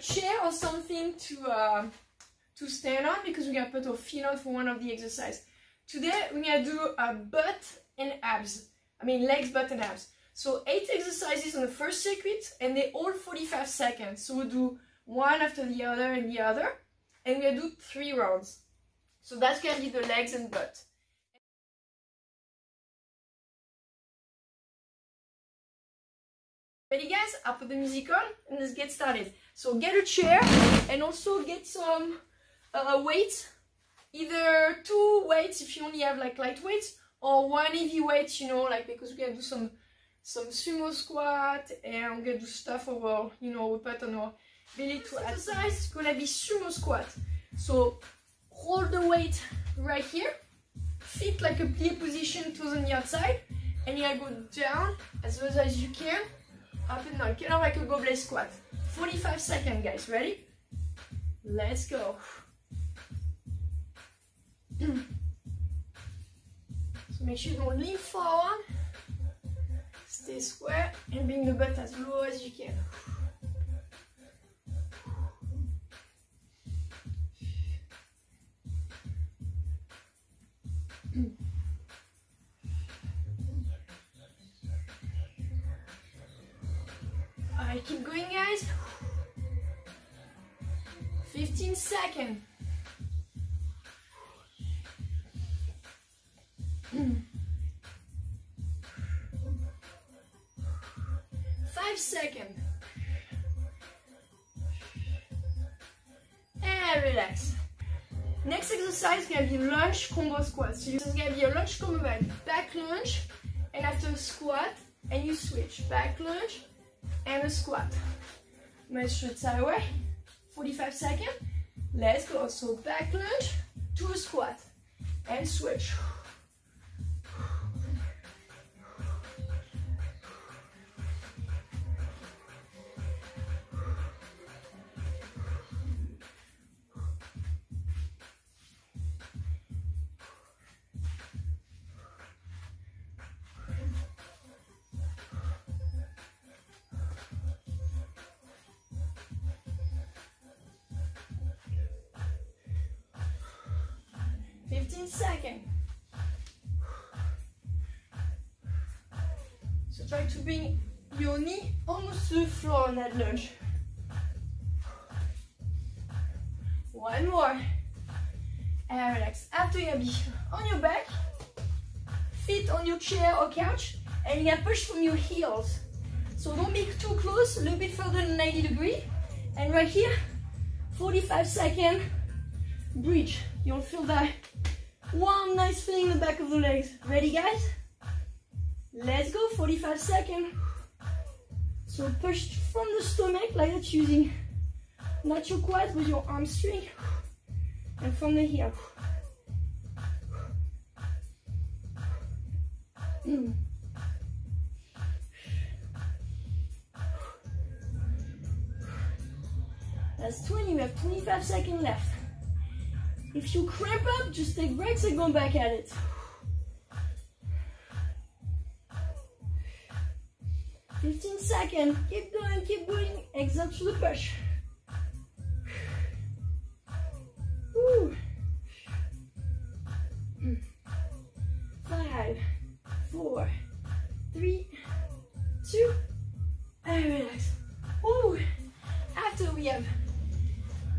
chair or something to stand on, because we're gonna put our feet on for one of the exercises. Today we're gonna do a butt and abs. I mean legs, butt and abs. So 8 exercises on the first circuit, and they all 45 seconds. So we'll do one after the other and the other, and we're gonna do 3 rounds. So that's gonna be the legs and butt. Ready guys? I'll put the music on and let's get started. So get a chair and also get some weights. Either 2 weights if you only have like light weights, or 1 heavy weight, you know, like because we're gonna do some sumo squat, and I'm gonna do stuff over, you know, we put on our belly to exercise. It's gonna be sumo squat. So hold the weight right here, feet like a plie position, toes on the outside, and you're gonna go down as well as you can. Up and down, kind of like a goblet squat. 45 seconds, guys. Ready? Let's go. So make sure you don't lean forward. Stay square and bring the butt as low as you can. Alright, keep going guys, 15 seconds. And relax. Next exercise is going to be lunge combo squat. So this is going to be a lunge combo back lunge, and after squat, and you switch back lunge and a squat. Let's stretch sideways. 45 seconds. Let's go. So back lunge to a squat and switch. Second. So try to bring your knee almost to the floor on that lunge. One more. And relax. After you're gonna be on your back, feet on your chair or couch, and you're gonna push from your heels. So don't be too close, a little bit further than 90 degrees. And right here, 45 seconds, bridge. You'll feel that. One nice feeling in the back of the legs. Ready guys? Let's go, 45 seconds. So push from the stomach like that, using not your quads but your hamstring, and from the heel. That's 20, we have 25 seconds left. If you cramp up, just take breaks and go back at it. 15 seconds. Keep going, exhale to the push. Woo. 5, 4, 3, 2, and relax. Ooh. After we have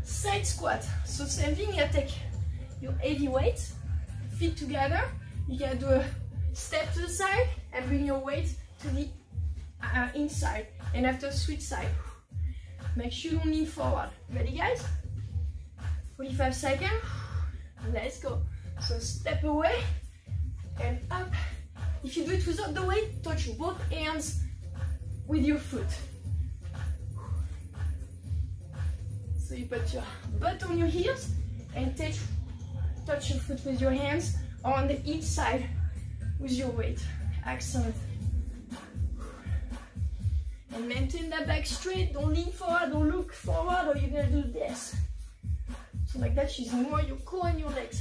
side squat, so same thing, you take your heavy weight, feet together, you can do a step to the side and bring your weight to the inside, and after switch side. Make sure you don't lean forward. Ready guys? 45 seconds, let's go. So step away and up. If you do it without the weight, touch both hands with your foot. So you put your butt on your heels and touch your foot with your hands on the inside with your weight. Excellent. And maintain that back straight. Don't lean forward, don't look forward, or you're going to do this. So like that, she's more your core and your legs.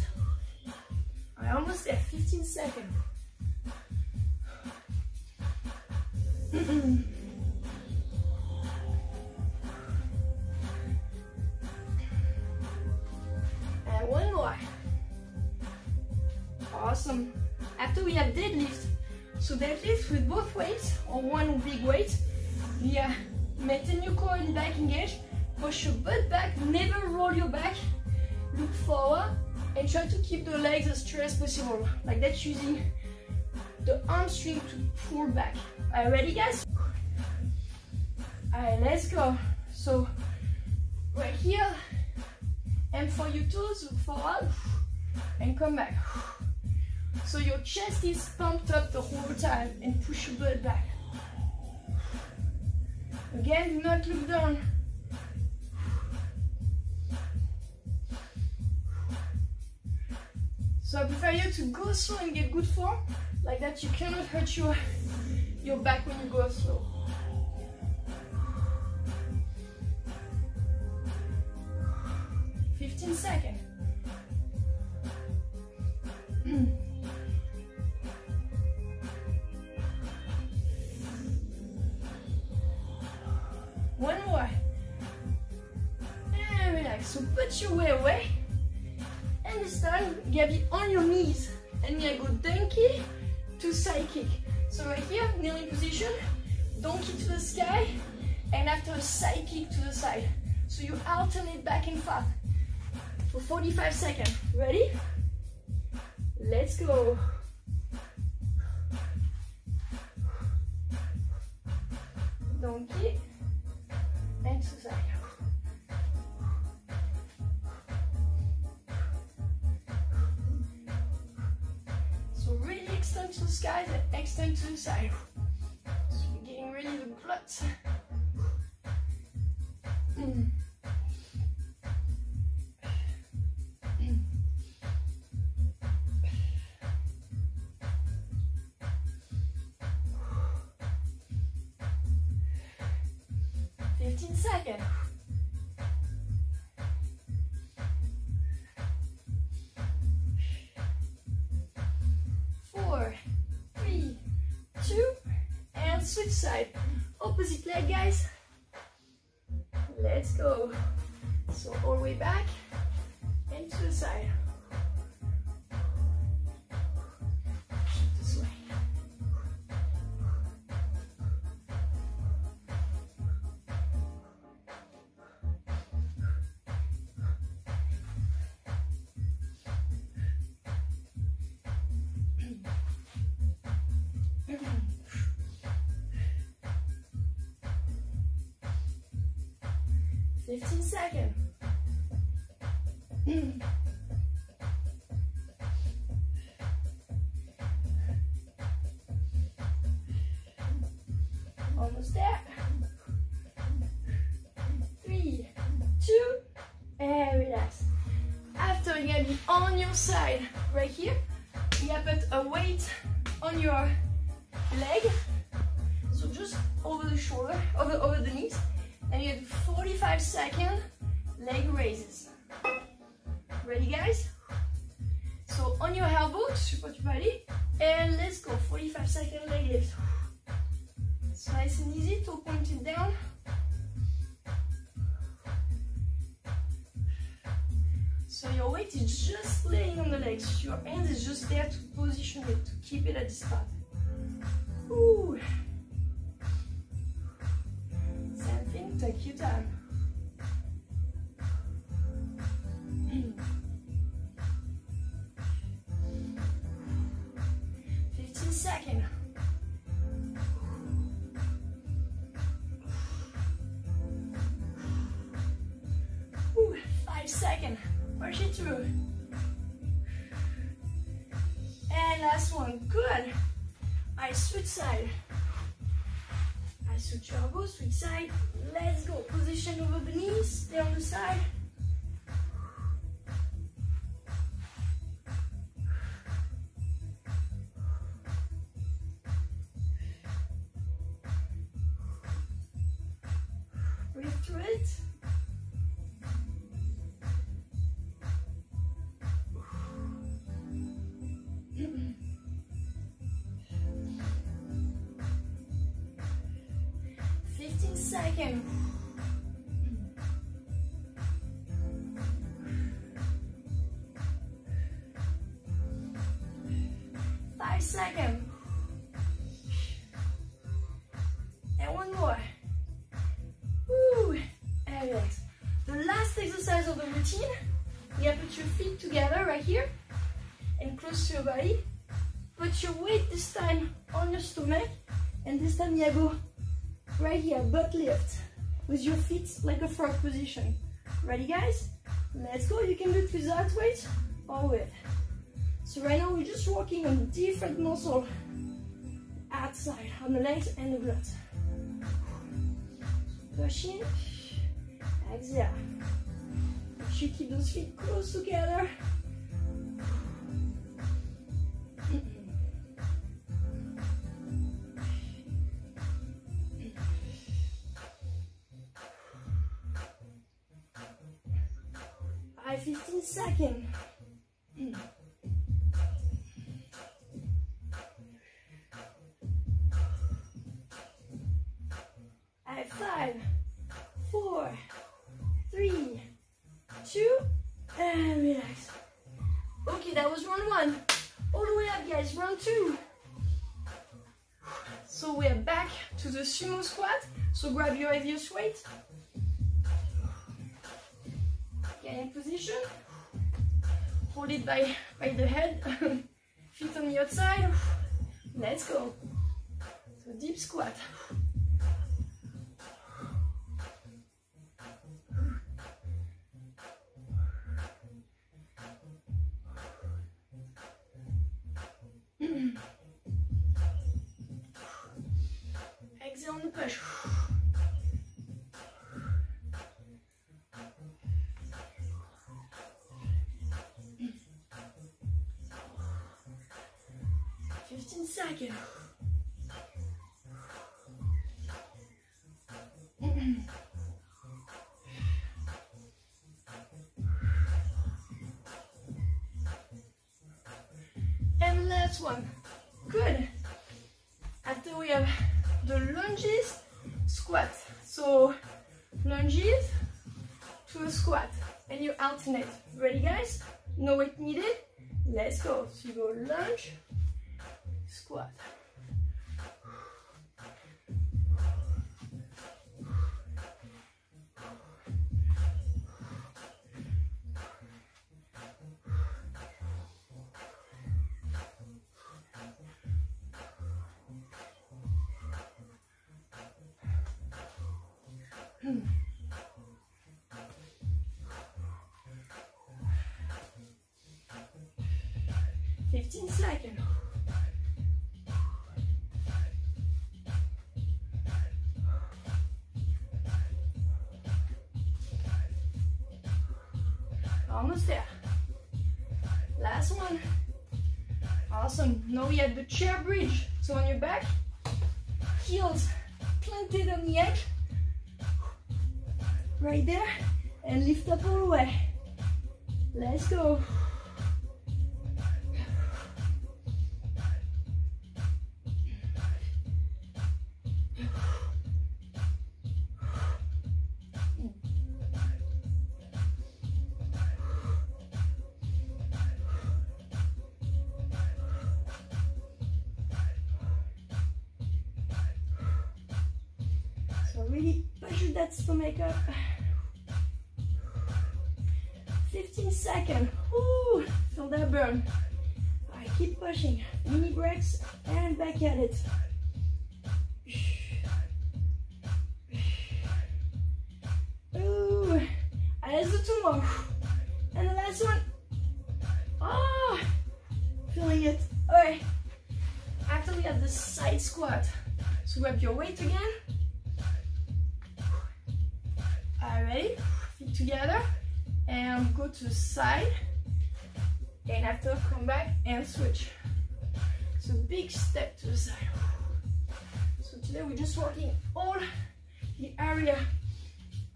I almost there, 15 seconds. After we have deadlift. So deadlift with both weights or one big weight. Yeah, maintain your core and back engaged. Push your butt back, never roll your back. Look forward and try to keep the legs as straight as possible. Like that, using the hamstring to pull back. Are you ready, guys? Alright, let's go. So right here, aim for your toes, forward and come back. So your chest is pumped up the whole time and push your butt back. Again, do not look down. So I prefer you to go slow and get good form. Like that, you cannot hurt your back when you go slow. Second. One more. And relax. So put your weight away. And this time, Gabby, on your knees. And we go donkey to side kick. So right here, kneeling position, donkey to the sky, and after a side kick to the side. So you alternate back and forth. For 45 seconds. Ready? Let's go. Donkey and Suicide. So really extend to the sky, then extend to the side. So you're getting really the glutes. Second. Four, three, two, and switch side. Opposite leg, guys. Let's go. So all the way back and to the side. Almost there. 3, 2, and relax. After, you're gonna be on your side right here. You put a weight on your leg, so just over the shoulder, over the knees, and you have 45 seconds leg raises. Ready, guys? So on your elbow, support your body, and let's go. 45 second leg lift. It's nice and easy. Toe pointed down. So your weight is just laying on the legs. Your hand is just there to position it, to keep it at this spot. Ooh. Same thing. Take your time. Side. Let's go. Position over the knees. Stay on the side. Breathe through it. Second. Five 5 seconds. And one more. Woo. And relax. The last exercise of the routine, you have put your feet together right here and close to your body. Put your weight this time on your stomach, and this time you go right here, butt lift with your feet like a frog position. Ready, guys? Let's go. You can do it without weight or with. So right now we're just working on different muscle outside, on the legs and the glutes. Push in, exhale. Make sure you keep those feet close together. By 15 seconds. At 5, 4, 3, 2, and relax. Okay, that was round one. All the way up, guys, round two. So we are back to the sumo squat. So grab your heaviest weight. Get in position. Hold it by the head. Feet on the outside. Let's go. So deep squat. Exhale on the push. Second. And last one. Good. After we have the lunges, squat. So lunges to a squat, and you alternate. Ready, guys? No weight needed. Let's go. So you go lunge, squat. Almost there. Last one. Awesome. Now we have the chair bridge. So on your back, heels planted on the edge. Right there. And lift up all the way. Let's go. Really push that stomach up. 15 seconds. Ooh, feel that burn. I keep pushing. Mini breaks and back at it. Ooh, let's do 2 more. And the last one. Oh, feeling it. All right. After we have the side squat. So grab your weight again. Ready? Feet together and go to the side, and after come back and switch. So big step to the side. So today we're just working all the area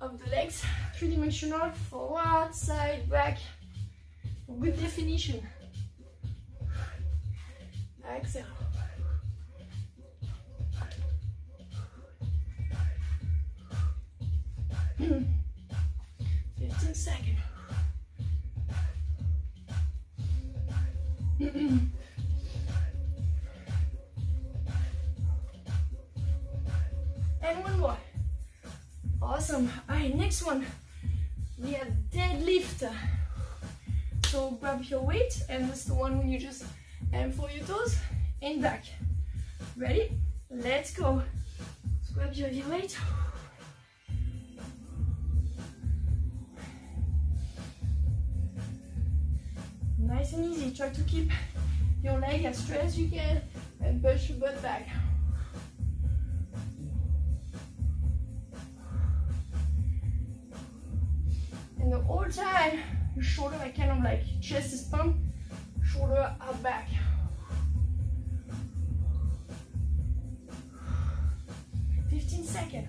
of the legs, 3D, forward, side, back. Good definition. Exhale. Second. and one more. Awesome. All right, next one, we have deadlift. So grab your weight, and that's the one when you just aim for your toes and back. Ready? Let's go. Let's grab your weight. Nice and easy. Try to keep your leg as straight as you can and push your butt back. And the whole time, your shoulder, I kind of like chest is pumped, shoulder out back. Second.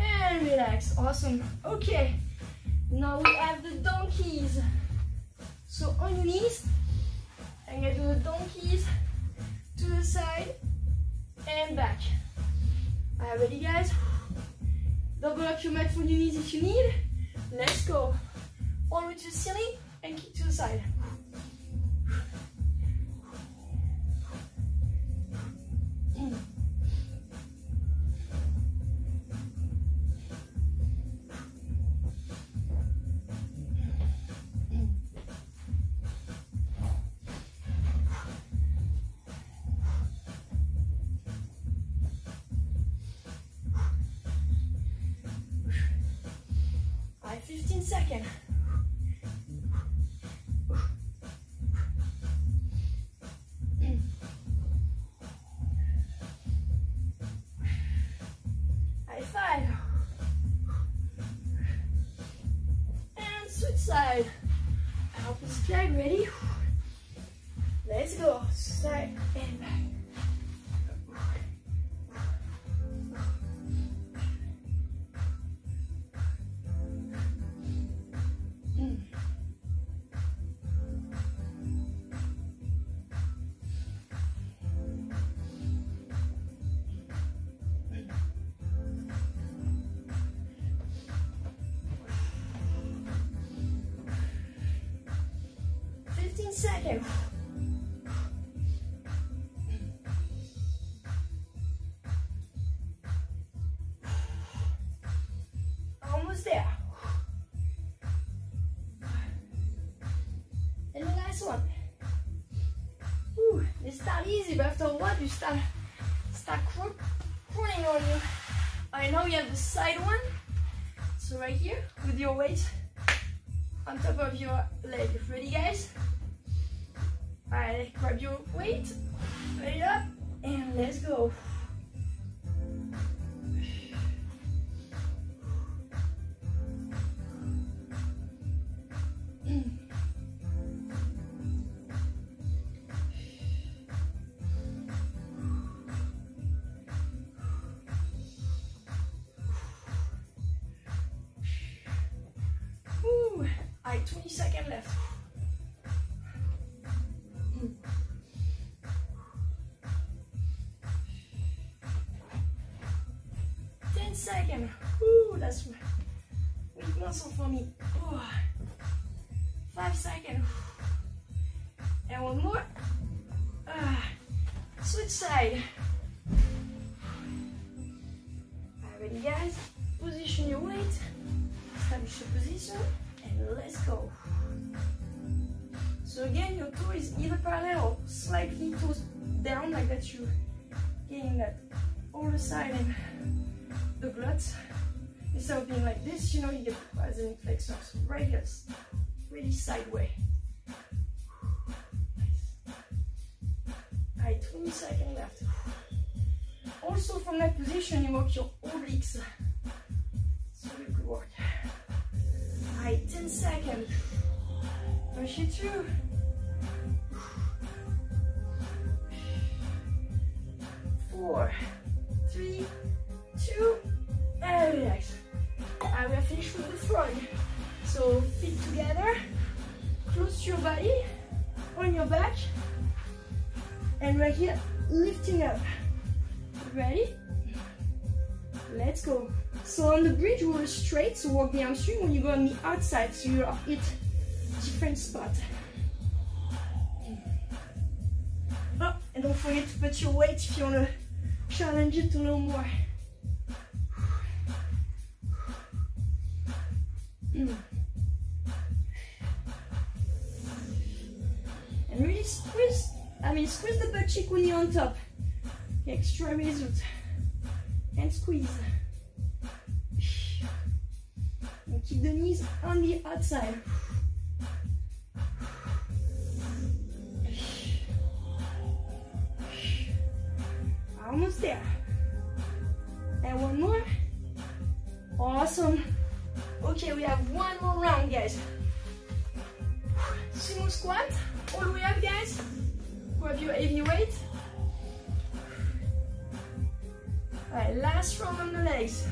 And relax. Awesome. Okay. Now we have the donkeys. So on your knees, I'm gonna do the donkeys to the side and back. Alright, ready guys? Double up your mat for your knees if you need. Let's go. All the way to the ceiling and kick to the side. Second. High five. And switch side. Opposite leg, ready? Let's go. Side and back. Second. Almost there. And the last one. Whew, they start easy, but after a while you start crawling on you. Alright, now we have the side one. So right here with your weight on top of your leg. Ready guys? Alright, grab your weight, put it up, and let's go. Woo! Alright, 20 seconds left. Second. Ooh, that's weak muscle for me. Ooh. 5 seconds. And one more. Switch side. Alright guys, position your weight. Establish your position and let's go. So again, your toe is either parallel or slightly toes down like that, you gain that all the side and the glutes, instead of being like this, you know, you get as in flexors, so right here, really sideways. Alright, 20 seconds left. Also, from that position, you work your obliques. So you could work. Alright, 10 seconds. Push it through. Four, three, two, and relax. I will finish with the frog. So feet together, close to your body, on your back, and right here, lifting up. Ready? Let's go. So on the bridge roller straight, so work the hamstring. When you go on the outside, so you hit different spot. Oh, and don't forget to put your weight if you want to challenge it a little more. And really squeeze, squeeze the butt cheek when you're on top. The extremities out. And squeeze. And keep the knees on the outside. Almost there. And one more. Awesome. Okay, we have one more round, guys. Sumo squat, all the way up, guys. Grab your heavy weight. Alright, last round on the legs.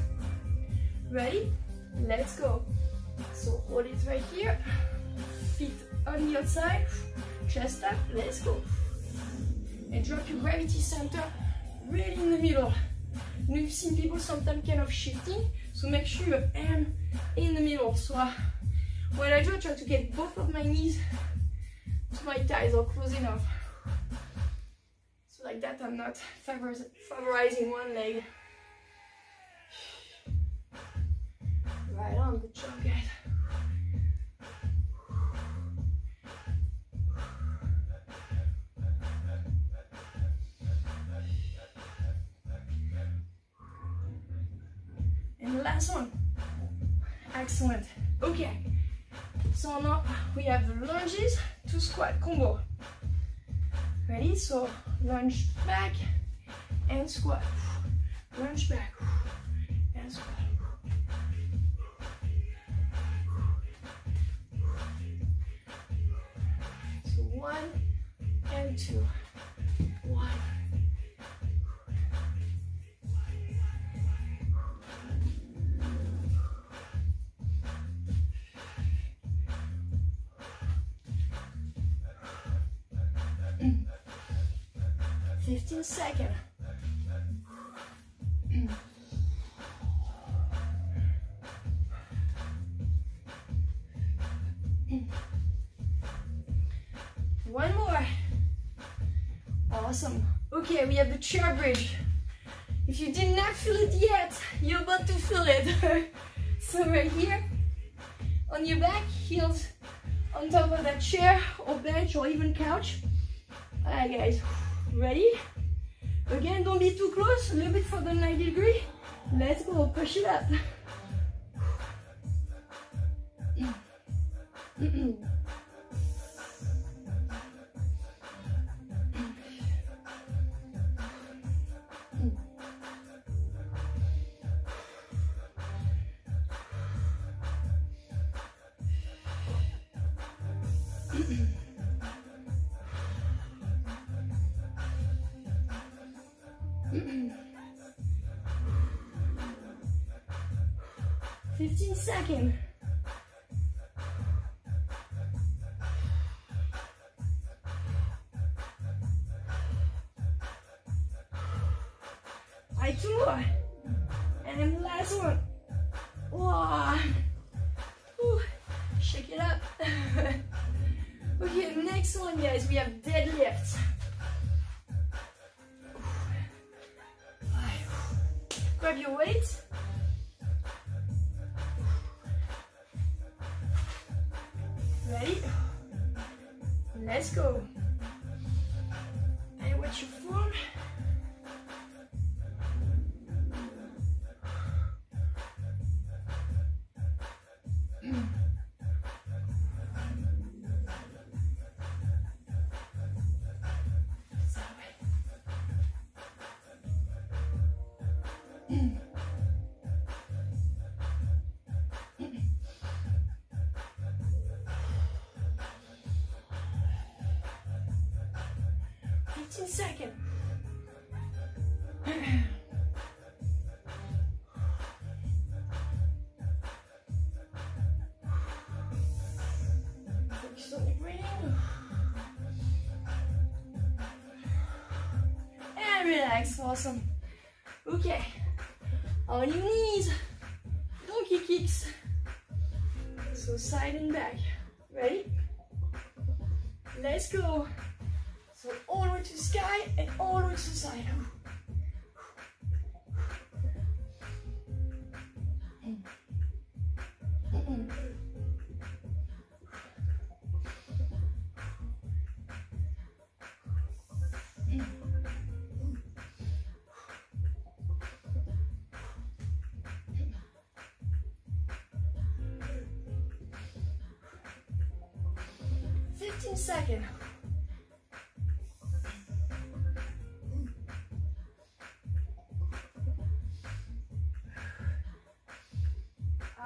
Ready? Let's go. So hold it right here. Feet on the outside. Chest up. Let's go. And drop your gravity center really in the middle. Now you've seen people sometimes kind of shifting, so make sure your arm in the middle. So when I do, I try to get both of my knees to my thighs or close enough. So like that, I'm not favorizing one leg. Right on, good job, guys. And the last one. Excellent. Okay. So now we have the lunges to squat combo. Ready? So lunge back and squat. Lunge back and squat. So one and two. One. Second. One more. Awesome. Okay, we have the chair bridge. If you did not feel it yet, you're about to feel it. So right here, on your back, heels on top of that chair or bench or even couch. Alright, guys. Ready? Again, don't be too close, a little bit further than 90 degrees. Let's go, push it up. Second. Alright, two more. And then the last one. Wow. Whew. Shake it up. Okay, next one, guys, we have deadlifts. Grab your weight. Ready? Let's go. And watch your form. Second. Focus on the breathing. And relax. Awesome. Okay. On your knees. monkey kicks. So side and back. Ready? Let's go. So all the way to the sky and all the way to the side. Second.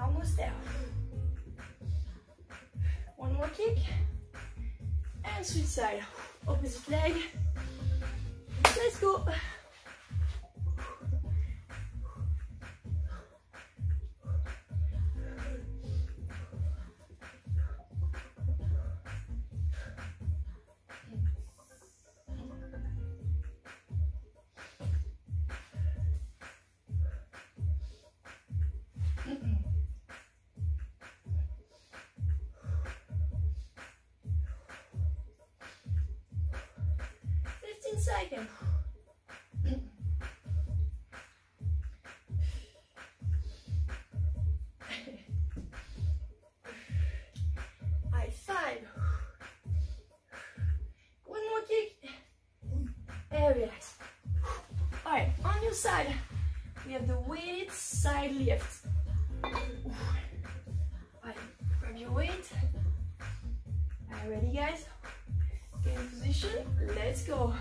Almost there. One more kick. And switch side. Opposite leg. Let's go. Second. High five. One more kick. And relax. Alright, on your side, we have the weighted side lift. Alright, grab your weight. Alright, ready guys? Get in position. Let's go.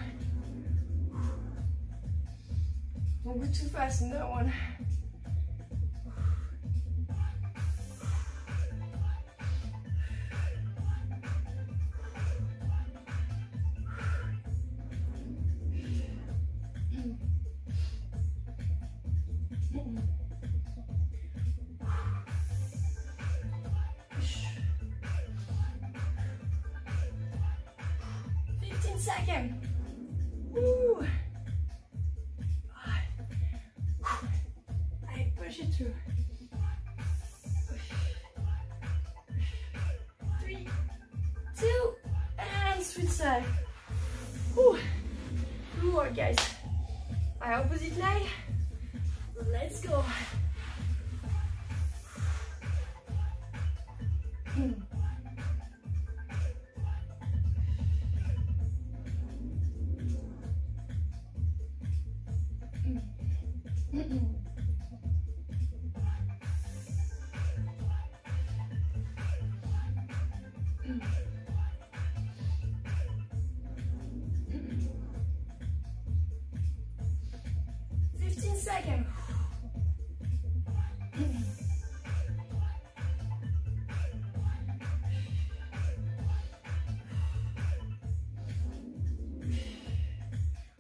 Don't go too fast in that one. Second.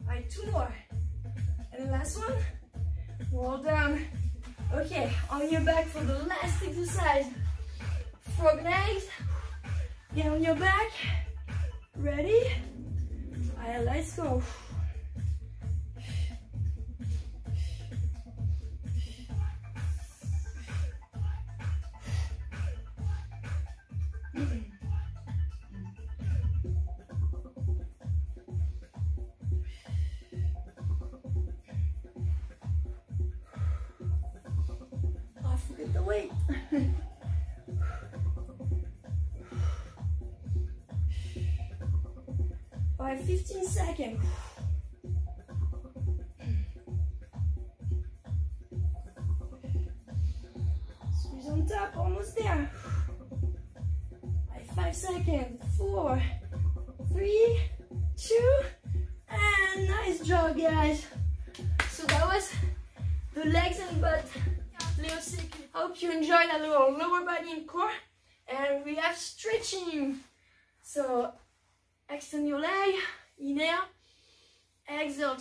Alright, two more. And the last one. Roll down. Okay, on your back for the last exercise. Frog legs. Get on your back. Ready? Alright, let's go.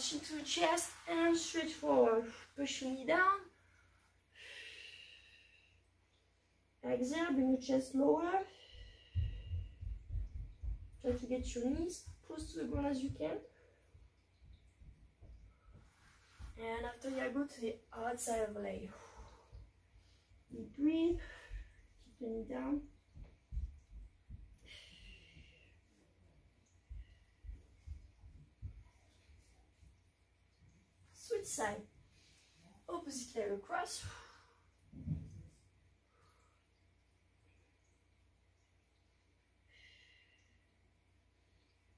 Chin to the chest and stretch forward. Push your knee down. Exhale, bring your chest lower. Try to get your knees close to the ground as you can. And after you go to the outside of the leg. Deep breathe, keeping it down. Switch side, opposite leg across.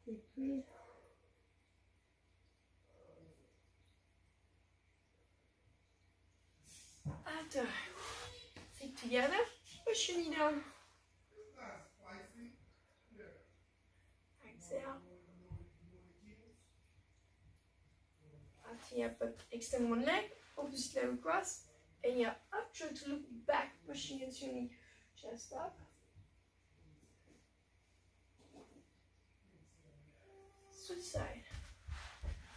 Deep breathe. After, sit together, push your knee down. Exhale. After, yeah, but extend one leg, opposite leg across, and yeah, up, try to look back, pushing into your knee. Chest up. Switch side.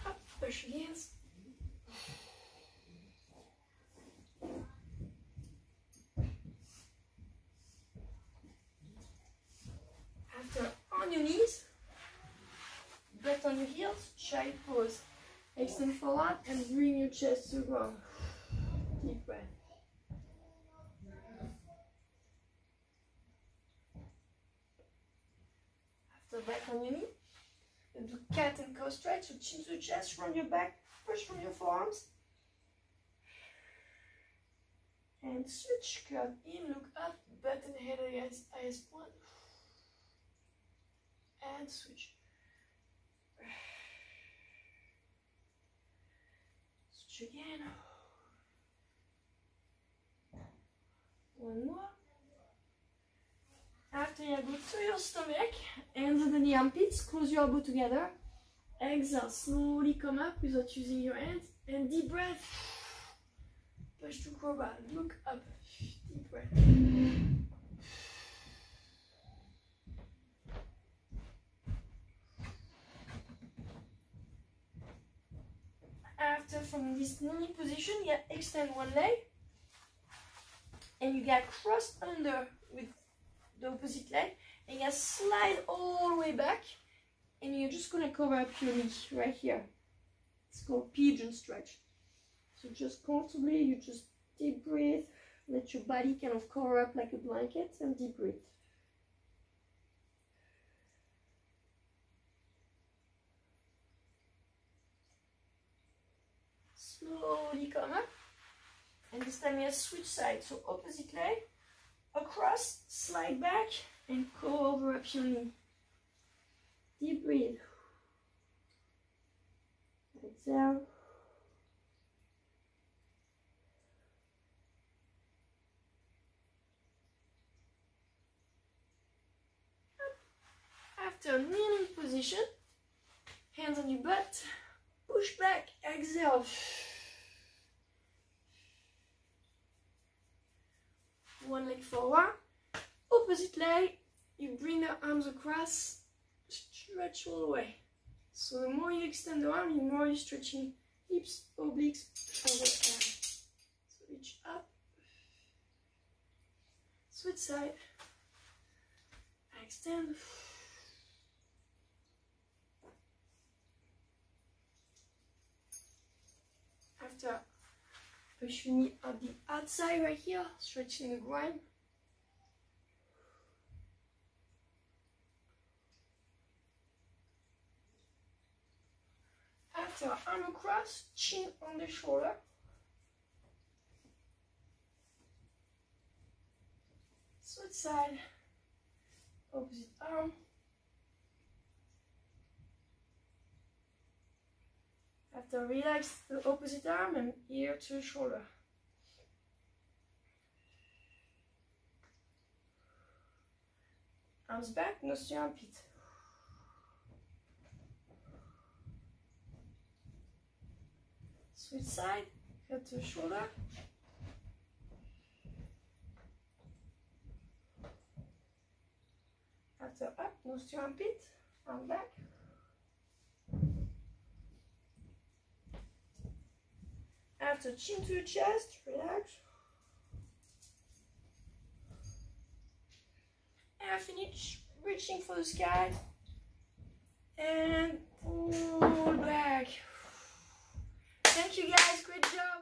Up, push your hands. On your knees, breath on your heels, side pose, extend forward and bring your chest to the ground. Deep breath. After, back on your knee, you do cat and cow stretch, so chin to chest, from your back, push from your forearms, and switch, curve in, look up, butt and head against as one. And switch. Switch again. One more. After, you go to your stomach, hands under the armpits, close your elbow together. Exhale, slowly come up without using your hands. And deep breath. Push to cobra. Look up. Deep breath. After, from this knee position, you extend one leg and you get crossed under with the opposite leg and you slide all the way back and you're just going to cover up your knee right here. It's called pigeon stretch. So just comfortably, you just deep breathe, let your body kind of cover up like a blanket and deep breathe. Slowly come up, and this time you switch side, so opposite leg, across, slide back, and cover up your knee. Deep breathe. Exhale. After kneeling position, hands on your butt, push back, exhale. One leg forward, opposite leg, you bring the arms across, stretch all the way. So the more you extend the arm, the more you're stretching hips, obliques, all the time. So reach up, switch side, extend. After, push your knee on the outside right here, stretching the groin. After, arm across, chin on the shoulder. Switch side, opposite arm. After, relax the opposite arm and ear to shoulder. Arms back, nose to armpit. Switch side, head to shoulder. After, up, nose to armpit, arm back. After, chin to your chest, relax. And finish, reaching for the sky. And pull back. Thank you guys, great job.